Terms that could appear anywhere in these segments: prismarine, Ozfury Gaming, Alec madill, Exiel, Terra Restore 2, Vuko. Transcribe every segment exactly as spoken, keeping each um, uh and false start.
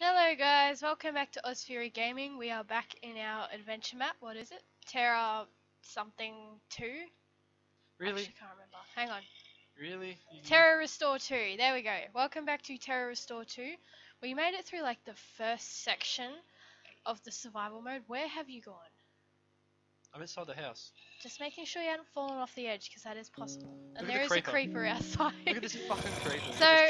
Hello guys, welcome back to Ozfury Gaming. We are back in our adventure map. What is it? Terra something two? Really? Actually, I can't remember. Hang on. Really? You... Terra Restore two. There we go. Welcome back to Terra Restore two. We made it through like the first section of the survival mode. Where have you gone? I'm inside the house. Just making sure you haven't fallen off the edge because that is possible. And Look there the is creeper. a creeper outside. Look at this fucking creeper. So...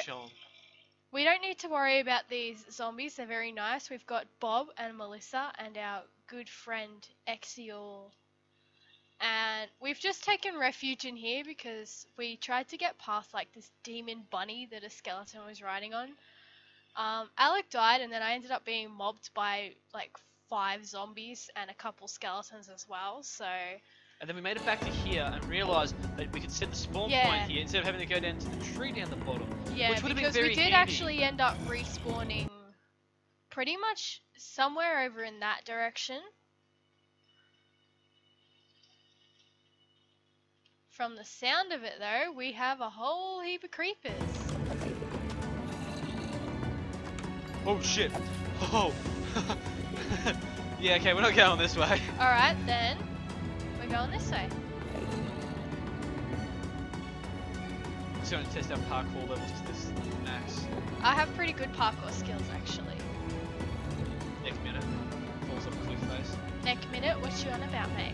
we don't need to worry about these zombies, they're very nice. We've got Bob and Melissa and our good friend Exiel. And we've just taken refuge in here because we tried to get past like this demon bunny that a skeleton was riding on. Um, Alec died and then I ended up being mobbed by like five zombies and a couple skeletons as well, so... and then we made it back to here and realised that we could set the spawn yeah. point here instead of having to go down to the tree down the bottom. Yeah, which would because have been very we did handy. actually end up respawning pretty much somewhere over in that direction. From the sound of it though, we have a whole heap of creepers. Oh shit! Oh! Yeah, okay, we're not going this way. Alright then. Going this way. I'm just going to test our parkour levels to this max. I have pretty good parkour skills actually. Neck minute. Falls off a cliff face. Neck minute, what you on about, mate?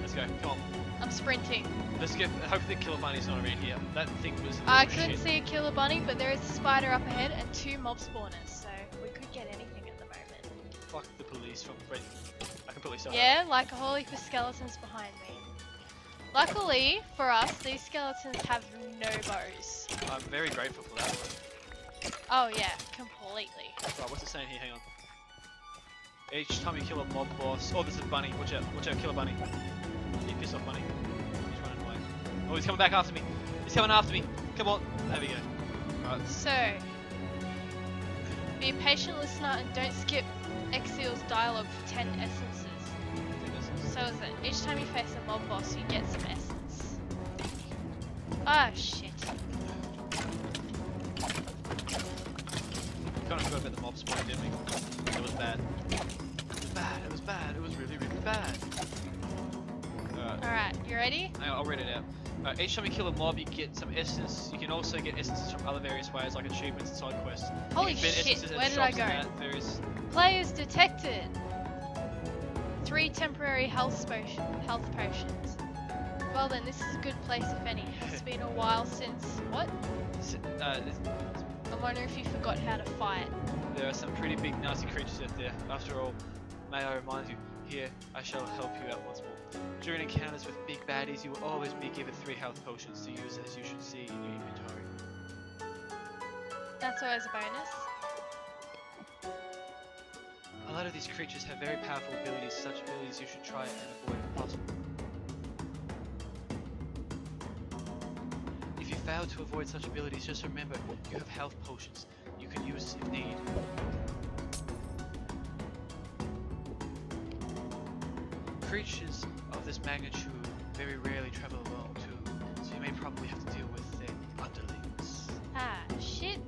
Let's go, come on. I'm sprinting. Let's get. I hope the killer bunny's not around here. That thing was. I couldn't shit. see a killer bunny, but there is a spider up ahead and two mob spawners, so we could get anything at the moment. Fuck the police from Britain. Yeah, like a whole heap of skeletons behind me. Luckily for us, these skeletons have no bows. I'm very grateful for that. Oh yeah, completely. Right, what's it saying here? Hang on. Each time you kill a mob boss... oh, there's a bunny. Watch out, watch out, kill a bunny. You piss off bunny. He's running away. Oh, he's coming back after me. He's coming after me. Come on. There we go. Alright. So, be a patient listener and don't skip Exiel's dialogue for ten essences. So is it, each time you face a mob boss you get some essence. Oh shit. Kind of forgot about the mob spawn, didn't we? It was bad. It was bad, it was bad, it was really, really bad. Alright. Alright, you ready? I'll read it out. Alright, each time you kill a mob you get some essence. You can also get essences from other various ways like achievements and side quests. Holy shit, where did I go? Various... players detected! Three temporary health potion, health potions. Well then, this is a good place if any. It's been a while since... what? S uh, I'm wondering if you forgot how to fight. There are some pretty big nasty creatures out there. After all, may I remind you, here, I shall help you out once more. During encounters with big baddies, you will always be given three health potions to use as you should see in your inventory. That's always a bonus. A lot of these creatures have very powerful abilities, such abilities you should try and avoid if possible. If you fail to avoid such abilities, just remember you have health potions you can use if needed. Creatures of this magnitude very rarely travel alone too, so you may probably have to deal with their underlings. Ah, shit.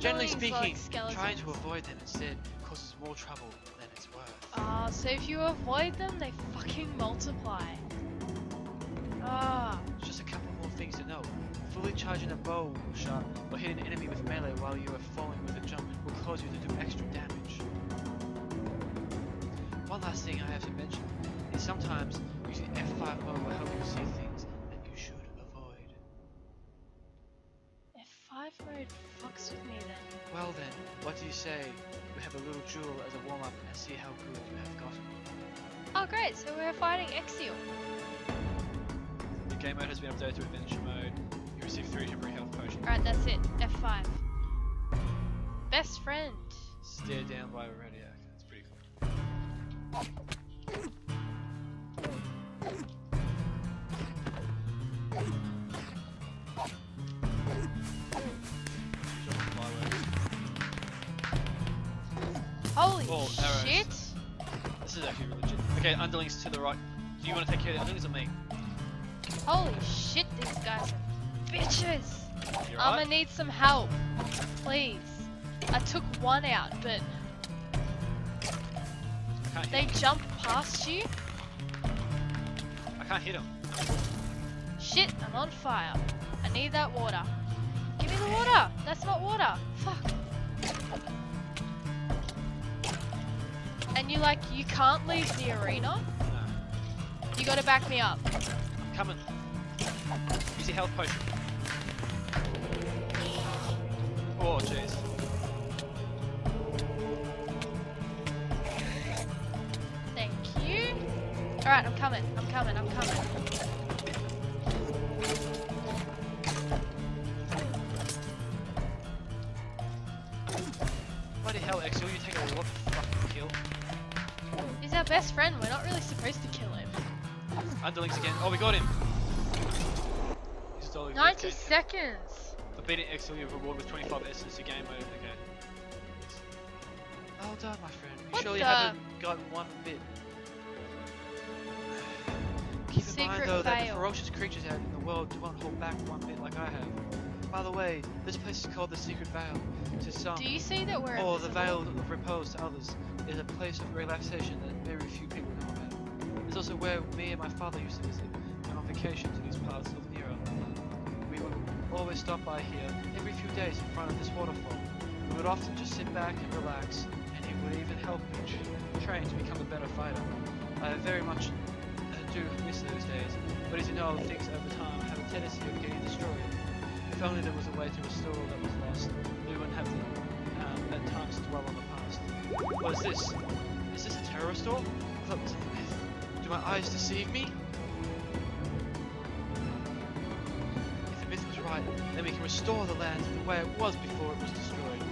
Generally speaking, like trying to avoid them instead causes more trouble than it's worth. Ah, oh, so if you avoid them, they fucking multiply. Ah. Oh. Just a couple more things to note. Fully charging a bow shot or hitting an enemy with melee while you are falling with a jump will cause you to do extra damage. One last thing I have to mention is sometimes using F five mode will help you see things that you should avoid. F five mode? Fucks with me then. Well then, what do you say? We have a little duel as a warm-up and see how good you have gotten. Oh great, so we're fighting Exiel. The game mode has been updated to adventure mode. You receive three temporary health potions. Alright, that's it. F five. Best friend. Stare down by a radio. That's pretty cool. Holy oh, shit! This is actually really legit. Okay, underlings to the right. Do you want to take care of the underlings or me? Holy shit, these guys are bitches! Right? I'm gonna need some help. Please. I took one out, but they jump past you. I can't hit them. Shit, I'm on fire. I need that water. Give me the water. That's not water. Fuck. And you like, you can't leave the arena. No. You gotta back me up. I'm coming. Use your health potion. Oh, jeez. Thank you. Alright, I'm coming. I'm coming. I'm coming. Bloody hell, Exiel, you take a lot of fucking kill. He's our best friend. We're not really supposed to kill him. Underlings again. Oh, we got him. He's ninety seconds. Beating Exiel, you're rewarded with twenty-five essence, your game over, okay. Well done, my friend. You what surely the... haven't gotten one bit. Keep Secret in mind, though, fail. that the ferocious creatures out in the world do not hold back one bit like I have. By the way, this place is called the Secret Vale to some. Do you see that we're Or invisible? the Vale of Repose to others. It is a place of relaxation that very few people know about. It's also where me and my father used to visit, and on vacation to these parts of the era. We would always stop by here every few days in front of this waterfall. We would often just sit back and relax, and he would even help me train to become a better fighter. I very much uh, do miss those days, but as you know, things over time have a tendency of getting destroyed. If only there was a way to restore that was lost, we wouldn't have to um, at times dwell on the past. What is this? Is this a Terra Restore? I thought it was a myth. Do my eyes deceive me? Then we can restore the land to the way it was before it was destroyed.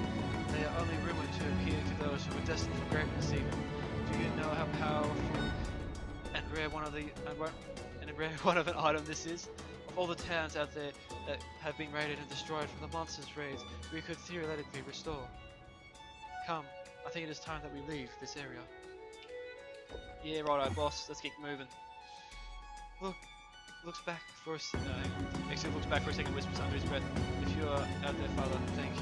They are only rumoured to appear to those who were destined for greatness even. Do you know how powerful and rare one of the uh, and rare one of an item this is? Of all the towns out there that have been raided and destroyed from the monsters' raids, we could theoretically restore. Come, I think it is time that we leave this area. Yeah, righto, boss. Let's get moving. Look. Looks back for a second. No, actually looks back for a second, whispers under his breath. If you are out there, Father, thank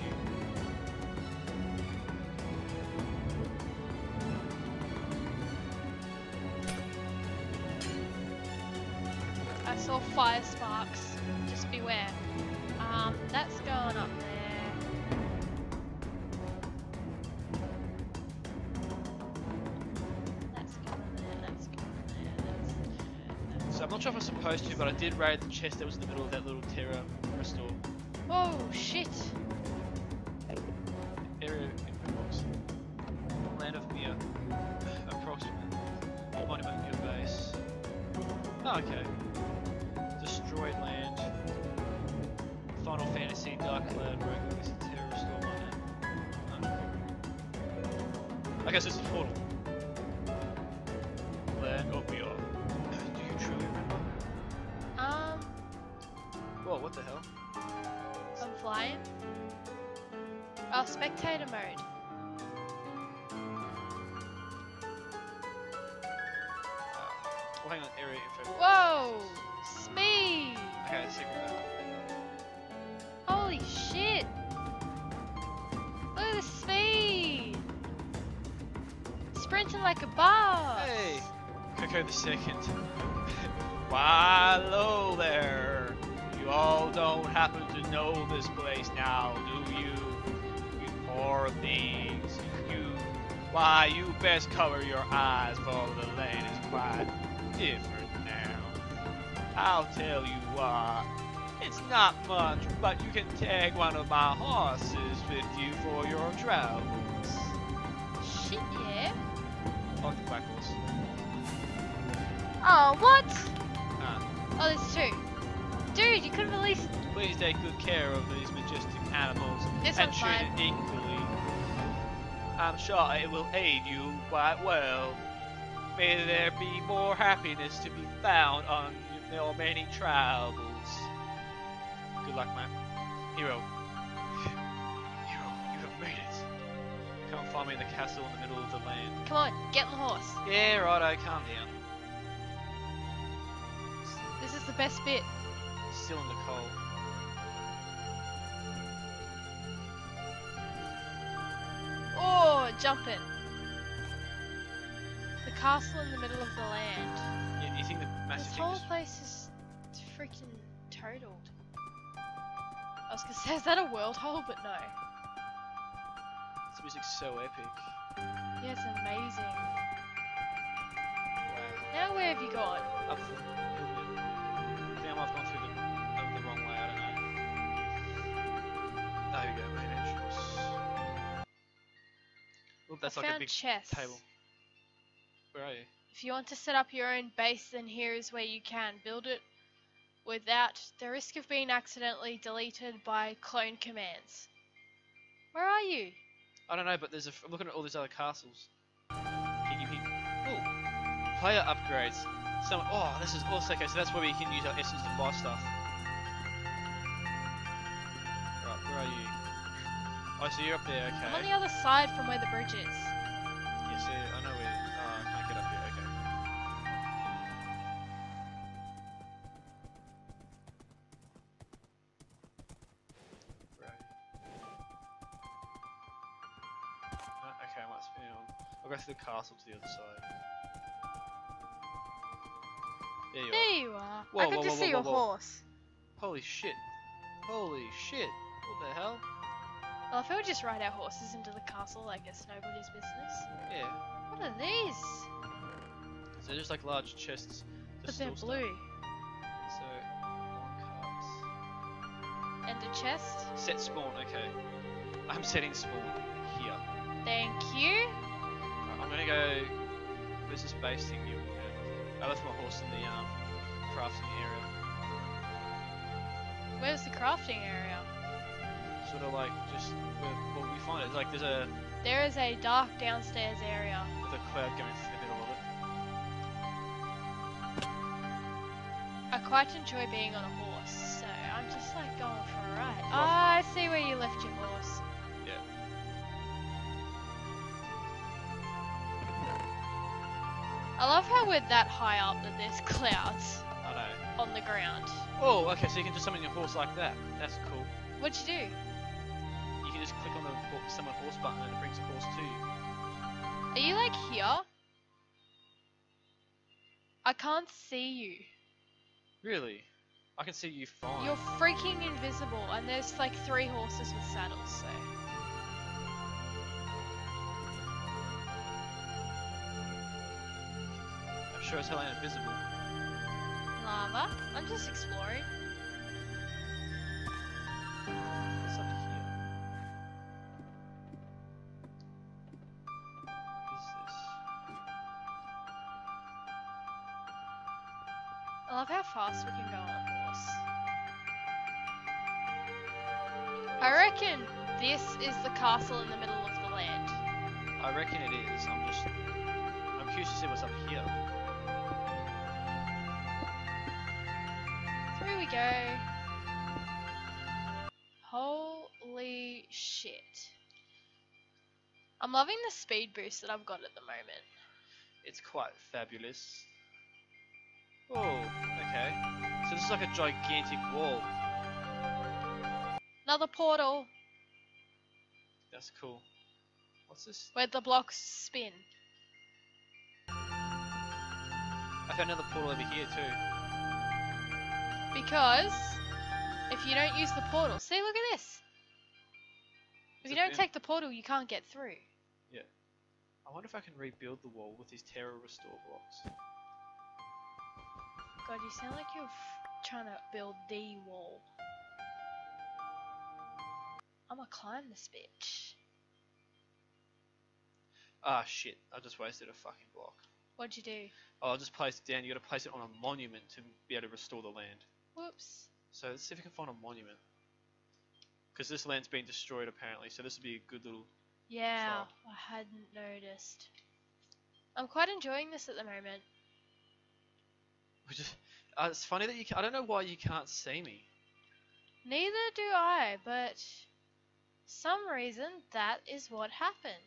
you. I saw fire sparks. Just beware. Um, that's going up there. That's going there. That's going there. That's going there. I'm not sure if I was supposed to, but I did raid the chest that was in the middle of that little Terra Restore. Oh shit! Area input box. Land of Mia. Approximate. Monument of your base. Oh, okay. Destroyed land. Final Fantasy Dark Cloud Rogue Legacy Terra Restore Monument. I guess it's a portal. Land of Mia. Whoa, what the hell? I'm flying. Oh, spectator mode. Uh, well, hang on, area info. Whoa! Speed! Okay, let's see what. Holy shit! Look at the speed! Sprinting like a boss! Hey! Coco the second. Wow, hello there! You all don't happen to know this place now, do you? You poor things. You, why, you best cover your eyes, for the land is quite different now. I'll tell you what, it's not much, but you can tag one of my horses with you for your travels. Shit, yeah. I like the black horse. Oh, what? Huh. Oh, there's two. Dude, you couldn't release. Please take good care of these majestic animals this and treat it equally. I'm sure it will aid you quite well. May there be more happiness to be found on your many travels. Good luck, man. Hero. Hero, you have made it. Come find me in the castle in the middle of the land. Come on, get the horse. Yeah, righto, calm down. This is the best bit. Still in the cold. it jumping. The castle in the middle of the land. Yeah, you think the massive This whole place is freaking totaled. I was gonna say, is that a world hole? But no. This music's so epic. Yeah, it's amazing. Wow. Now where have you gone? Up the hill. I think I might have gone through the, uh, the wrong way, I don't know. There we go, main entrance. Well, that's I like found a big chess. Table. Where are you? If you want to set up your own base, then here is where you can build it without the risk of being accidentally deleted by clone commands. Where are you? I don't know, but there's a. I'm looking at all these other castles. Piggy pig. Oh, player upgrades. Some. Oh, this is also okay. So that's where we can use our essence to buy stuff. Right, where are you? Oh, so you're up there. Okay. I'm on the other side from where the bridge is. Yeah, so I know where. Oh, I can't get up here. Okay. Go through the castle to the other side. There you there are. You are. Whoa, I could whoa, just whoa, see whoa, your whoa. horse. Holy shit. Holy shit. What the hell? Well, if we would just ride our horses into the castle, I guess nobody's business. Yeah. What are these? So they're just like large chests. But they're blue. Stuff. So, long cards. And a chest? Set spawn, okay. I'm setting spawn here. Thank you. I'm gonna go. Where's this base thing? You I left my horse in the um, crafting area. Where's the crafting area? Sort of like just where, where we find it. Like there's a. There is a dark downstairs area. With a cloud going through the middle of it. I quite enjoy being on a horse, so I'm just like going for a ride. Ah, I see where you left your horse. Yeah. I love how we're that high up that there's clouds I know. on the ground. Oh, okay, so you can just summon your horse like that. That's cool. What'd you do? You can just click on the summon horse button and it brings the horse to you. Are you like here? I can't see you. Really? I can see you fine. You're freaking invisible and there's like three horses with saddles, so... Sure as hell ain't invisible. Lava? I'm just exploring. What's up here? What is this? I love how fast we can go on horse. I reckon this is the castle in the middle of the land. I reckon it is. I'm just... I'm curious to see what's up here. Here we go. Holy shit. I'm loving the speed boost that I've got at the moment. It's quite fabulous. Oh, okay. So this is like a gigantic wall. Another portal. That's cool. What's this? Where the blocks spin. I found another portal over here too. Because if you don't use the portal, see, look at this. If you don't take the portal, you can't get through. Yeah. I wonder if I can rebuild the wall with these Terra Restore blocks. God, you sound like you're f trying to build the wall. I'm gonna climb this bitch. Ah, shit. I just wasted a fucking block. What'd you do? Oh, I just placed it down. You gotta place it on a monument to be able to restore the land. Whoops. So let's see if we can find a monument. Because this land's been destroyed apparently, so this would be a good little... Yeah, trial. I hadn't noticed. I'm quite enjoying this at the moment. Just, uh, it's funny that you can, I don't know why you can't see me. Neither do I, but... some reason that is what happened.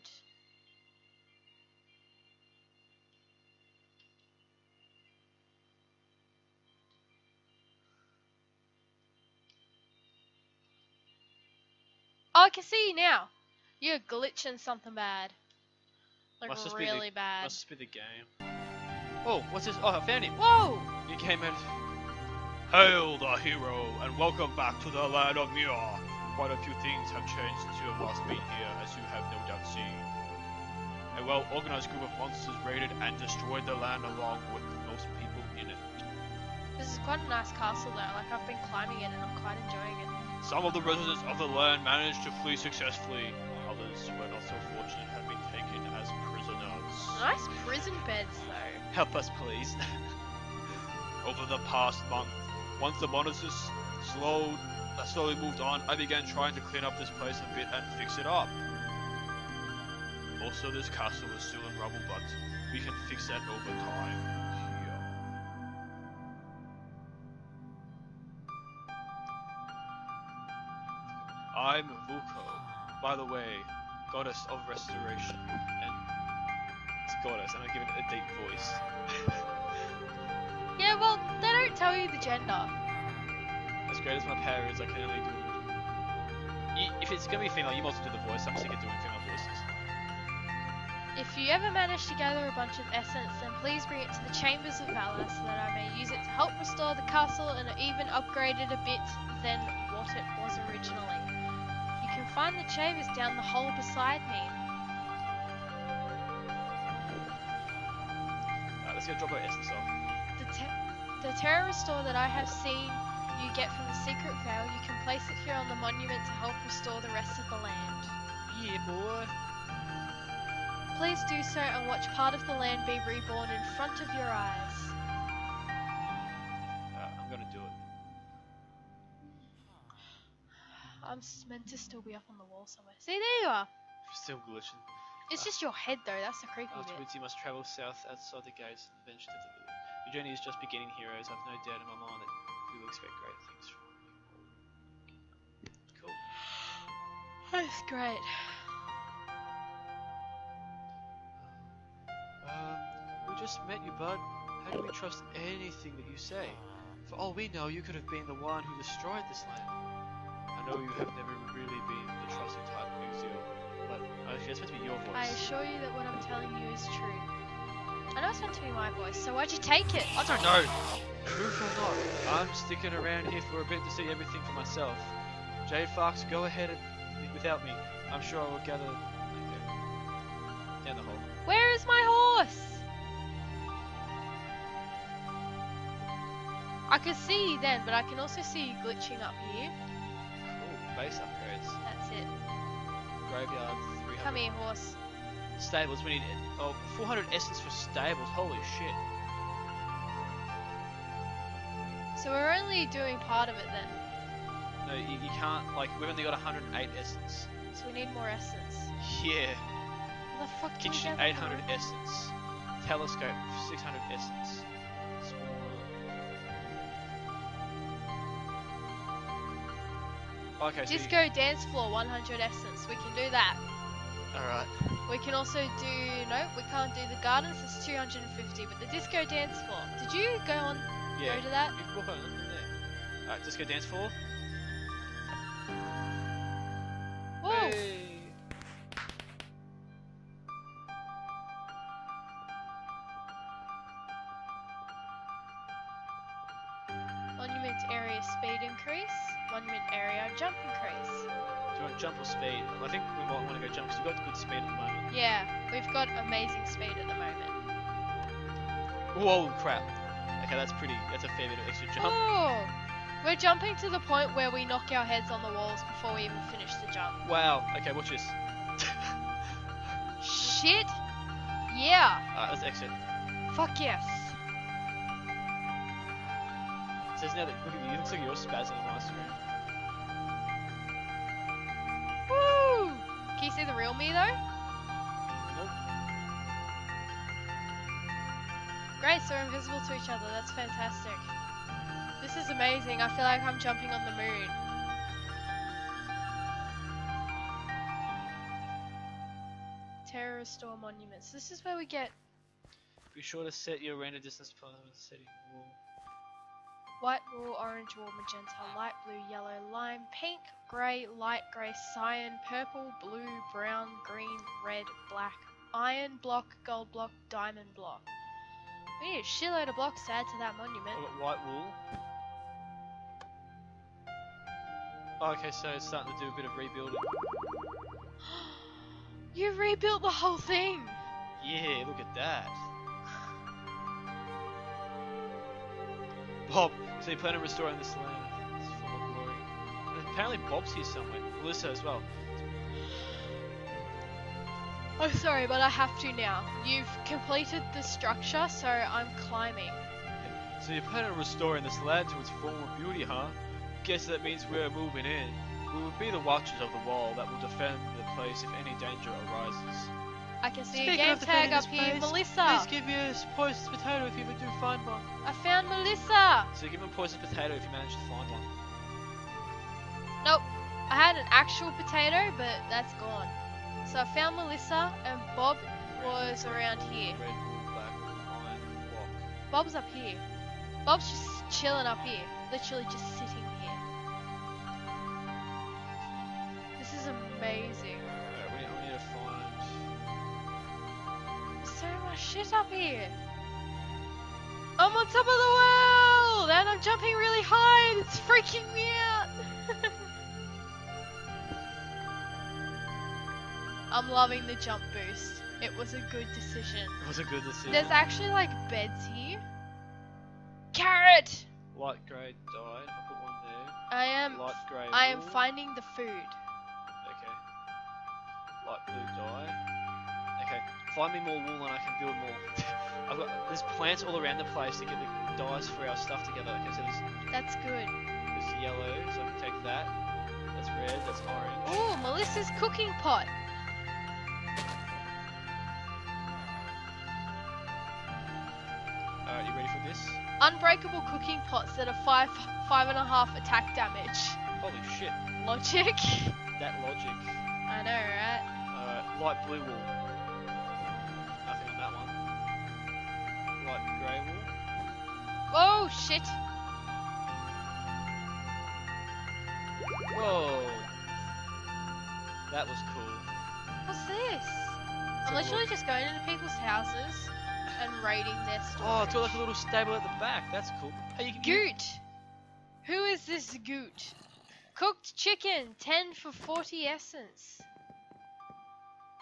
Oh, I can see you now. You're glitching something bad. Like must really just be the, bad. Must be the game. Oh, what's this? Oh, I found him. Whoa! You came in. Hail the hero, and welcome back to the land of Muir. Quite a few things have changed since you have last been here, as you have no doubt seen. A well-organized group of monsters raided and destroyed the land along with most people in it. This is quite a nice castle though, like I've been climbing it and I'm quite enjoying it. Some of the residents of the land managed to flee successfully, others who are not so fortunate have been taken as prisoners. Nice prison beds though. Help us please. Over the past month, once the monsters slowed, uh, slowly moved on, I began trying to clean up this place a bit and fix it up. Also, this castle is still in rubble, but we can fix that over time here. I'm Vuko, by the way, goddess of restoration, and it's goddess, and I give it a deep voice. Yeah, well, they don't tell you the gender. As great as my power is, I can only do it. If it's gonna be female, you must do the voice. I'm sick of doing female voices. If you ever manage to gather a bunch of essence, then please bring it to the Chambers of Valor so that I may use it to help restore the castle and even upgrade it a bit than what it was originally. You can find the chambers down the hole beside me. Alright, let's go drop our essence off. The, te the Terra Restore that I have seen you get from the Secret Veil, you can place it here on the monument to help restore the rest of the land. Yeah, boy. Please do so and watch part of the land be reborn in front of your eyes. Uh, I'm gonna do it. I'm meant to still be up on the wall somewhere. See, there you are. Still glitching. It's uh, just your head though, that's the creepy bit. Afterwards you must travel south outside the gates and eventually... Your journey is just beginning, heroes. I've no doubt in my mind that we will expect great things from you. Cool. That's great. Just met you, bud. How do we trust anything that you say? For all we know, you could have been the one who destroyed this land. I know you have never really been the trusted type of Exiel, but actually, that's meant to be your voice. I assure you that what I'm telling you is true. I know it's meant to be my voice, so why'd you take it? I don't know. Truth or not, I'm sticking around here for a bit to see everything for myself. Jade Fox, go ahead and without me. I'm sure I will gather down the hole. Where is my horse? I could see you then, but I can also see you glitching up here. Cool, base upgrades. That's it. Graveyard, three hundred. Come here, horse. Stables, we need oh, four hundred essence for stables, holy shit. So we're only doing part of it then? No, you, you can't, like, we've only got one hundred eight essence. So we need more essence. Yeah. What the fuck do you get? Kitchen, eight hundred from? Essence. Telescope, six hundred essence. Okay, Disco so you... dance floor, one hundred essence. We can do that. Alright. We can also do... Nope, we can't do the gardens. It's two hundred fifty. But the disco dance floor. Did you go on... Yeah, go to that? Yeah, walk on in there. Alright, disco dance floor. Whoa! Hey. Monument area speed increase. Monument area jump increase. Do you want jump or speed? I think we might want to go jump because we've got good speed at the moment. Yeah, we've got amazing speed at the moment. Whoa, crap. Okay, that's pretty, that's a fair bit of extra jump. Oh, we're jumping to the point where we knock our heads on the walls before we even finish the jump. Wow, okay, watch this. Shit. Yeah. Alright, let's exit. Fuck yes. It says now that, look at you, it looks like you're spazzing on my screen. Woo! Can you see the real me though? Nope. Great, so we're invisible to each other, that's fantastic. This is amazing, I feel like I'm jumping on the moon. Terra Restore Monuments, this is where we get... Be sure to set your render distance for the city wall. White wool, orange wool, magenta, light blue, yellow, lime, pink, grey, light grey, cyan, purple, blue, brown, green, red, black, iron block, gold block, diamond block. We need a shitload of blocks to add to that monument. I've got white wool. Oh, okay, so it's starting to do a bit of rebuilding. You rebuilt the whole thing! Yeah, look at that. Bob, so you plan on restoring this land. It's full of glory. And apparently Bob's here somewhere. Melissa as well. Oh, sorry, but I have to now. You've completed the structure, so I'm climbing. So you plan on restoring this land to its former beauty, huh? Guess that means we're moving in. We will be the watchers of the wall that will defend the place if any danger arises. I can see Speaking a game tag up place, here, Melissa! Please give me a poisoned potato if you ever do find one. I found Melissa! So give him a poisoned potato if you manage to find one. Nope. I had an actual potato, but that's gone. So I found Melissa, and Bob red, was red, around red, here. Red, black, iron, block. Bob's up here. Bob's just chilling up here. Literally just sitting here. This is amazing. Right, we, we need to find... so much shit up here. I'm on top of the world and I'm jumping really high and it's freaking me out. I'm loving the jump boost. It was a good decision. It was a good decision. There's actually like beds here. Carrot! Light grey died. I put one there. I am light grey I wool. am finding the food. Okay. Light blue dye. Okay, find me more wool and I can build more. I've got there's plants all around the place to get the dyes for our stuff together. Okay, so there's that's good. There's yellow, so I can take that. That's red. That's orange. Ooh, Melissa's cooking pot. All right, you ready for this? Unbreakable cooking pots that are five five and a half attack damage. Holy shit. Logic. That logic. I know, right? All right, light blue wool. Light grey wool. Whoa, shit! Whoa! That was cool. What's this? I'm literally just going into people's houses and raiding their storage. Oh, it's got like a little stable at the back. That's cool. Hey, you can Goot! Who is this Goot? Cooked chicken, ten for forty essence.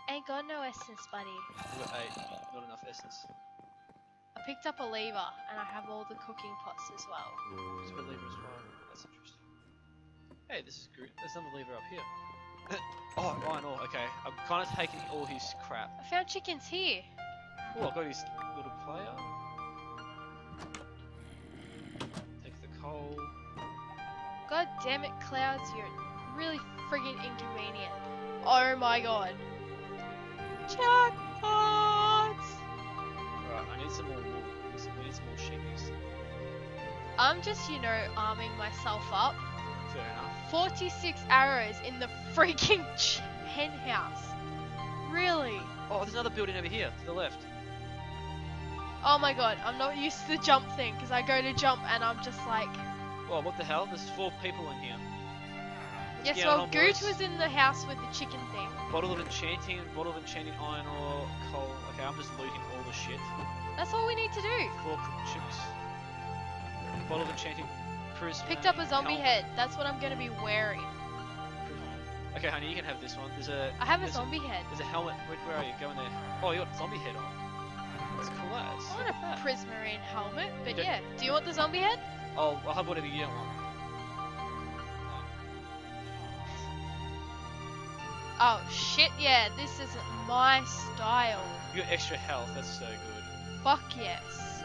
Ain't got no essence, buddy. We've got eight. Not enough essence. I picked up a lever, and I have all the cooking pots as well. There's a lever as well. That's interesting. Hey, this is good. There's another lever up here. Oh, iron ore. Okay, I'm kind of taking all his crap. I found chickens here. Oh, I got his little player. Take the coal. God damn it, clouds! You're really friggin' inconvenient. Oh my god. Jackpots. I need some more wool. We need some more sheepies. I'm just, you know, arming myself up. Fair enough. forty-six arrows in the freaking hen house. Really? Oh, there's another building over here to the left. Oh my god, I'm not used to the jump thing because I go to jump and I'm just like. Well, what the hell? There's four people in here. Let's yes, well, Goot was in the house with the chicken thing. Bottle of enchanting, bottle of enchanting iron ore, coal. Okay, I'm just looting all the shit. That's all we need to do. Four cooked chips. Bottle of enchanting prism. Picked up a zombie coal. head. That's what I'm going to be wearing. Okay, honey, you can have this one. There's a. I have a zombie a, head. There's a helmet. Where, where are you? Go in there. Oh, you got a zombie head on. That's cool as. I want a prismarine helmet, but yeah. Do you want the zombie head? Oh, I'll have whatever you want. Oh shit, yeah, this isn't my style. You got extra health, that's so good. Fuck yes.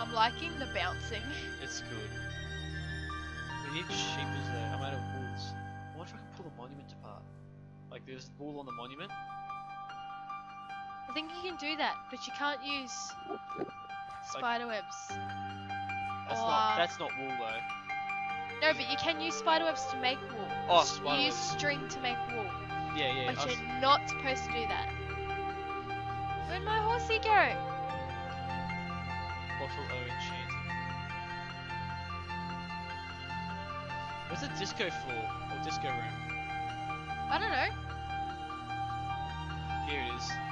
I'm liking the bouncing. It's good. We need sheepers there, I'm out of wolves. I wonder if I can pull the monument apart. Like there's wool on the monument. I think you can do that, but you can't use spiderwebs. That's, or... not, that's not wool though. No, but you can use spiderwebs to make wool. Oh, spiderwebs. You use string to make wool. Yeah, yeah. But you're was... not supposed to do that. Where'd my horsey go? Bottle O enchanted. What's the disco floor or disco room? I don't know. is